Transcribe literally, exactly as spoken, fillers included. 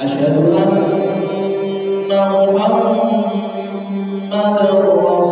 أشهد أن محمدا رسول الله.